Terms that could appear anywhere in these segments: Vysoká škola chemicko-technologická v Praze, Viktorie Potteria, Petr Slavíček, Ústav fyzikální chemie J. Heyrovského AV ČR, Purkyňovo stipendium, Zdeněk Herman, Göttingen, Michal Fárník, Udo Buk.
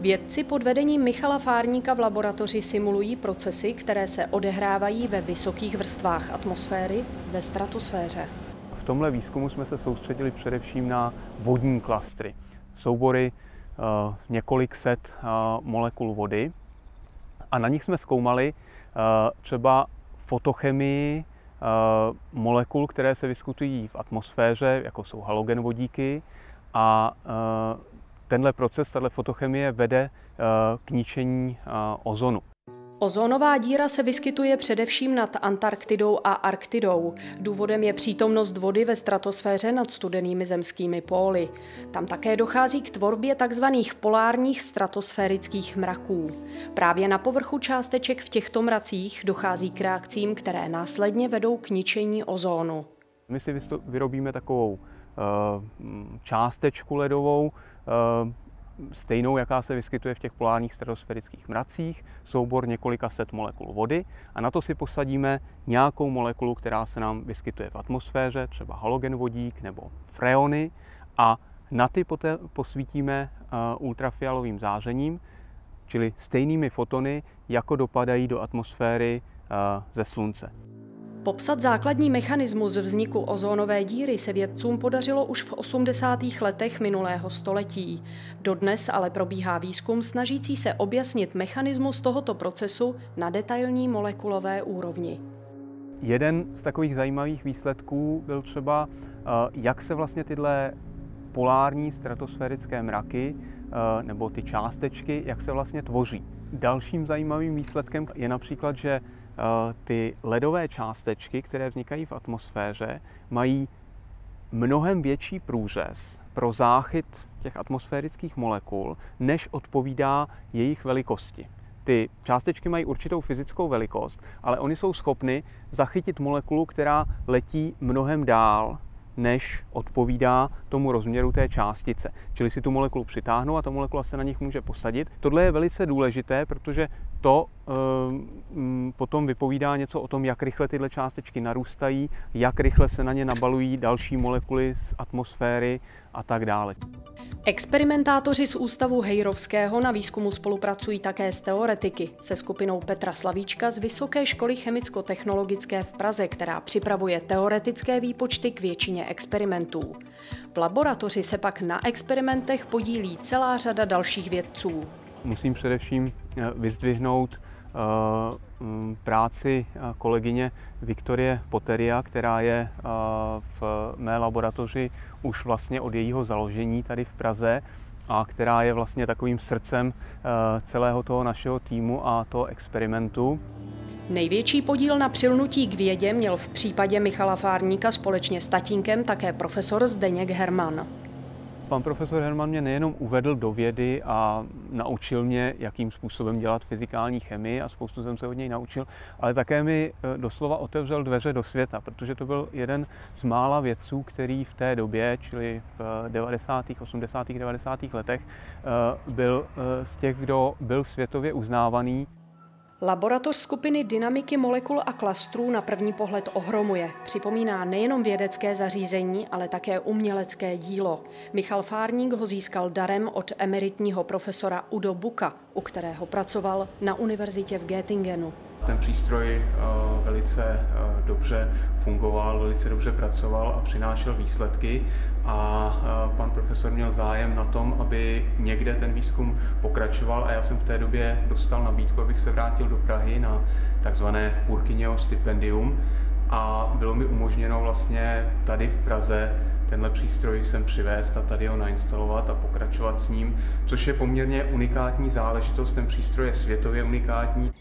Vědci pod vedením Michala Fárníka v laboratoři simulují procesy, které se odehrávají ve vysokých vrstvách atmosféry, ve stratosféře. V tomhle výzkumu jsme se soustředili především na vodní klastry, soubory několik set molekul vody, a na nich jsme zkoumali třeba fotochemii molekul, které se vyskytují v atmosféře, jako jsou halogenovodíky, a tenhle proces, tato fotochemie vede k ničení ozonu. Ozonová díra se vyskytuje především nad Antarktidou a Arktidou. Důvodem je přítomnost vody ve stratosféře nad studenými zemskými póly. Tam také dochází k tvorbě tzv. Polárních stratosférických mraků. Právě na povrchu částeček v těchto mracích dochází k reakcím, které následně vedou k ničení ozónu. My si vyrobíme takovou částečku ledovou, stejnou, jaká se vyskytuje v těch polárních stratosférických mracích, soubor několika set molekul vody, a na to si posadíme nějakou molekulu, která se nám vyskytuje v atmosféře, třeba halogenovodík nebo freony, a na ty poté posvítíme ultrafialovým zářením, čili stejnými fotony, jako dopadají do atmosféry ze Slunce. Popsat základní mechanismus vzniku ozónové díry se vědcům podařilo už v 80. letech minulého století. Dodnes ale probíhá výzkum snažící se objasnit mechanismus tohoto procesu na detailní molekulové úrovni. Jeden z takových zajímavých výsledků byl třeba, jak se vlastně tyhle polární stratosférické mraky nebo ty částečky, jak se vlastně tvoří. Dalším zajímavým výsledkem je například, že ty ledové částečky, které vznikají v atmosféře, mají mnohem větší průřez pro záchyt těch atmosférických molekul, než odpovídá jejich velikosti. Ty částečky mají určitou fyzickou velikost, ale oni jsou schopni zachytit molekulu, která letí mnohem dál, než odpovídá tomu rozměru té částice. Čili si tu molekulu přitáhnou a ta molekula se na nich může posadit. Tohle je velice důležité, protože to potom vypovídá něco o tom, jak rychle tyhle částečky narůstají, jak rychle se na ně nabalují další molekuly z atmosféry a tak dále. Experimentátoři z Ústavu Heyrovského na výzkumu spolupracují také s teoretiky, se skupinou Petra Slavíčka z Vysoké školy chemicko-technologické v Praze, která připravuje teoretické výpočty k většině experimentů. V laboratoři se pak na experimentech podílí celá řada dalších vědců. Musím především vyzdvihnout práci kolegyně Viktorie Potteria, která je v mé laboratoři už vlastně od jejího založení tady v Praze a která je vlastně takovým srdcem celého toho našeho týmu a toho experimentu. Největší podíl na přilnutí k vědě měl v případě Michala Fárníka společně s tatínkem také profesor Zdeněk Herman. Pan profesor Herman mě nejenom uvedl do vědy a naučil mě, jakým způsobem dělat fyzikální chemii, a spoustu jsem se od něj naučil, ale také mi doslova otevřel dveře do světa, protože to byl jeden z mála vědců, který v té době, čili v 90., 80., 90. letech, byl z těch, kdo byl světově uznávaný. Laboratoř skupiny dynamiky molekul a klastrů na první pohled ohromuje. Připomíná nejenom vědecké zařízení, ale také umělecké dílo. Michal Fárník ho získal darem od emeritního profesora Udo Buka, u kterého pracoval na univerzitě v Göttingenu. Ten přístroj velice dobře fungoval, velice dobře pracoval a přinášel výsledky, a pan profesor měl zájem na tom, aby někde ten výzkum pokračoval, a já jsem v té době dostal nabídku, abych se vrátil do Prahy na takzvané Purkyňovo stipendium, a bylo mi umožněno vlastně tady v Praze tenhle přístroj sem přivést a tady ho nainstalovat a pokračovat s ním, což je poměrně unikátní záležitost. Ten přístroj je světově unikátní.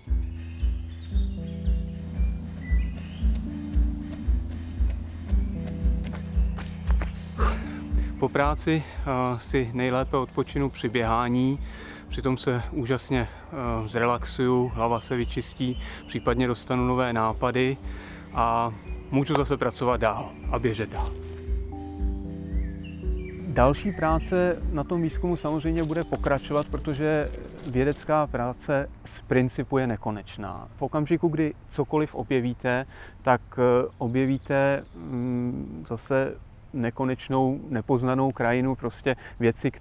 Po práci si nejlépe odpočinu při běhání, přitom se úžasně zrelaxuju, hlava se vyčistí, případně dostanu nové nápady a můžu zase pracovat dál a běžet dál. Další práce na tom výzkumu samozřejmě bude pokračovat, protože vědecká práce z principu je nekonečná. V okamžiku, kdy cokoliv objevíte, tak objevíte zase nekonečnou, nepoznanou krajinu, prostě věci,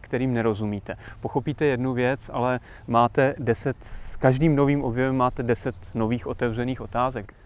kterým nerozumíte. Pochopíte jednu věc, ale máte 10, s každým novým objevem máte 10 nových otevřených otázek.